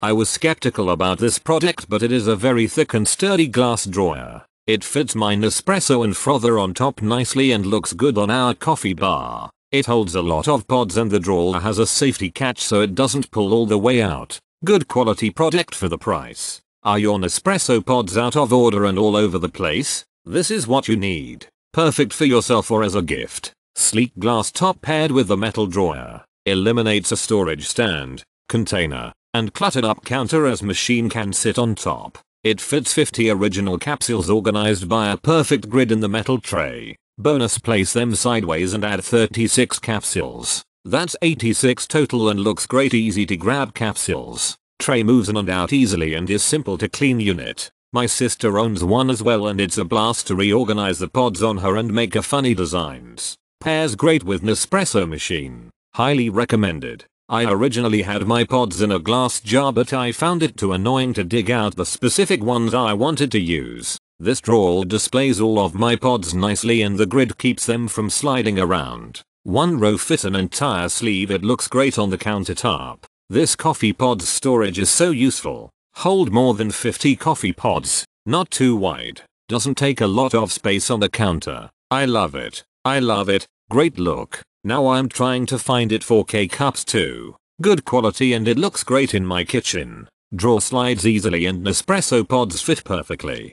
I was skeptical about this product, but it is a very thick and sturdy glass drawer. It fits my Nespresso and frother on top nicely and looks good on our coffee bar. It holds a lot of pods and the drawer has a safety catch so it doesn't pull all the way out. Good quality product for the price. Are your Nespresso pods out of order and all over the place? This is what you need. Perfect for yourself or as a gift. Sleek glass top paired with a metal drawer. Eliminates a storage stand, container, and cluttered up counter as machine can sit on top. It fits 50 original capsules organized by a perfect grid in the metal tray. Bonus, place them sideways and add 36 capsules. That's 86 total and looks great. Easy to grab capsules. Tray moves in and out easily and is simple to clean unit. My sister owns one as well and it's a blast to reorganize the pods on her and make a funny designs. Pairs great with Nespresso machine. Highly recommended. I originally had my pods in a glass jar but I found it too annoying to dig out the specific ones I wanted to use. This drawer displays all of my pods nicely and the grid keeps them from sliding around. One row fits an entire sleeve. It looks great on the countertop. This coffee pod storage is so useful. Hold more than 50 coffee pods, not too wide. Doesn't take a lot of space on the counter. I love it. I love it. Great look. Now I'm trying to find it for K cups too. Good quality and it looks great in my kitchen. Drawer slides easily and Nespresso pods fit perfectly.